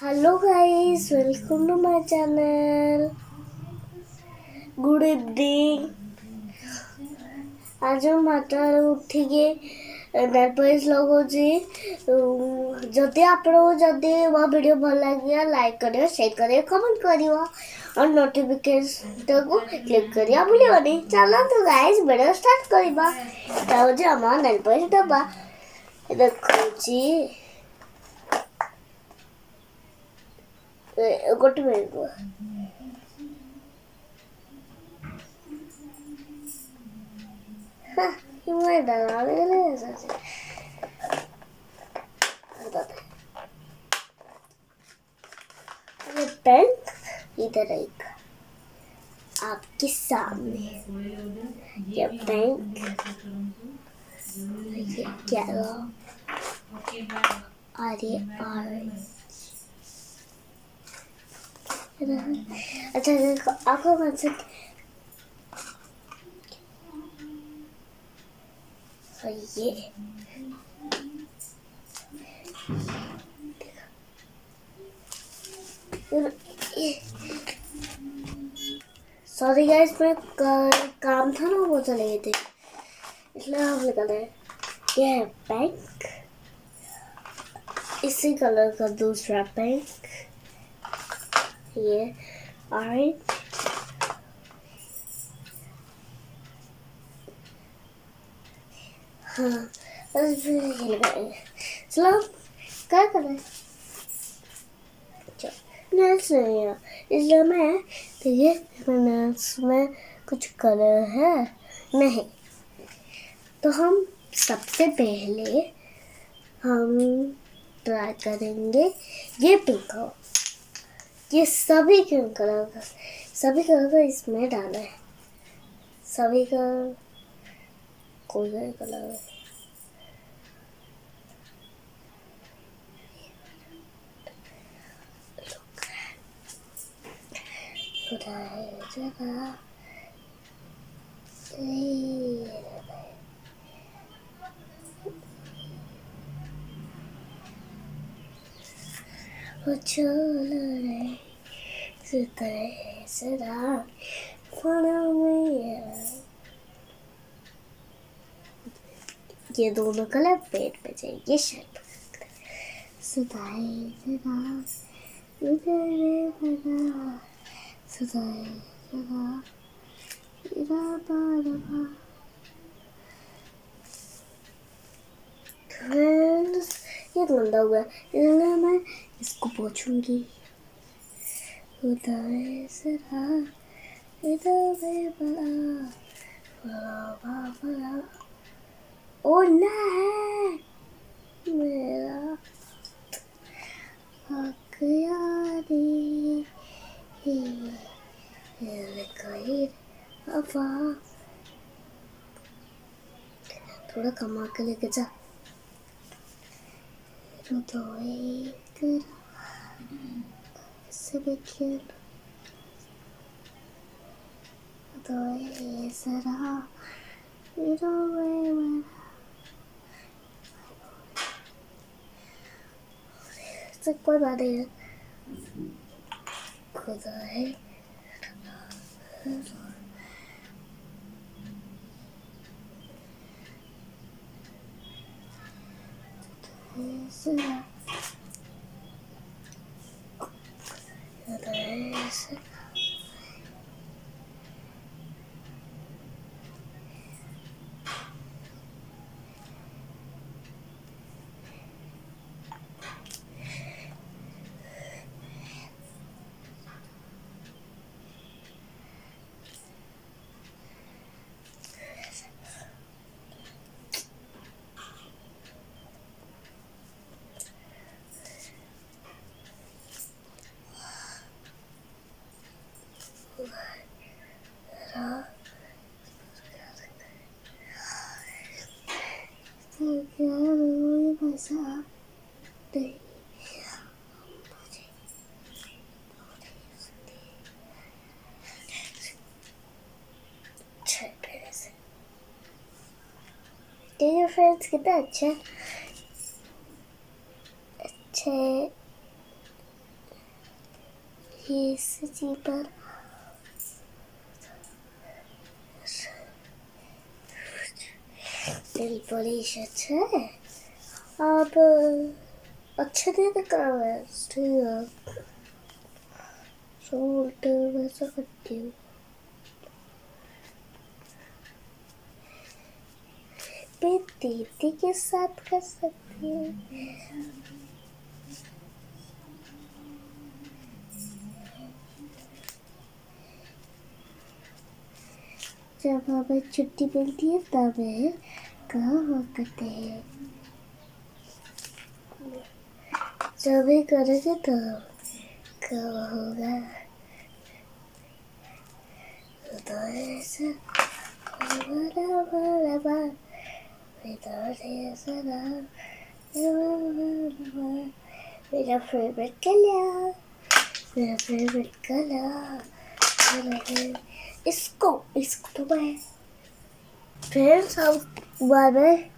Hello guys, welcome to my channel. Good evening. आज हम मात्रा उठी के नरपैस लोगों जी जदि आपनों जदि वह वीडियो भल लागिया लाइक करियो, शेयर करियो, कमेंट करियो और नोटिफिकेशन को क्लिक करियो भूलियोनी। चलो तो गाइस वीडियो स्टार्ट करबा। ताओ जे हमार नरपैस डब्बा देखो जी गोटे मिनट हाँ ये मैं डरा गया ले ऐसा से ये पेन इधर एक आपके सामने ये पेन ये क्या अरे ऑरेंज अच्छा आपको कौन सा ये सॉरी गाइस मैं काम था ना वो चले गए थे इसलिए हम निकल रहे। ये है पिंक, इसी कलर का दूसरा पिंक, ये ऑरेंज, हाँ बस ये लगाएंगे। चलो क्या करें नेल्स नहीं है इसलिए मैं देखिए नेल्स में कुछ कलर है नहीं तो हम सबसे पहले हम ट्राई करेंगे ये पिंक। ये सभी कलर का इसमें डाला है, सभी का कोई नहीं कलर है। ये दोनों कलर पेड़ पे जाएंगे शायद। ये गंदा हुआ इसलिए मैं इसको पोछूंगी। ओ नहीं मेरा हक यारी थोड़ा कमा के लेके जा कोई बात नहीं है। खुदा है फ्रेंड्स कितना अच्छे his people. बिल्कुल ही अच्छा है। अब अच्छे नहीं लग रहा है, ठीक है। तो उल्टे वैसा करती हूँ। मैं दीदी के साथ कर सकती हूँ। जब हमें छुट्टी मिलती है तब हम कहाँ हुआ करते हैं, जब ये करेंगे तो कब होगा। तो ऐसा बड़ा बड़ा बार मेरा फेवरेट कलर, मेरा फेवरेट कलर। इसको तो मैं फ्रेंड्स हाउस बार में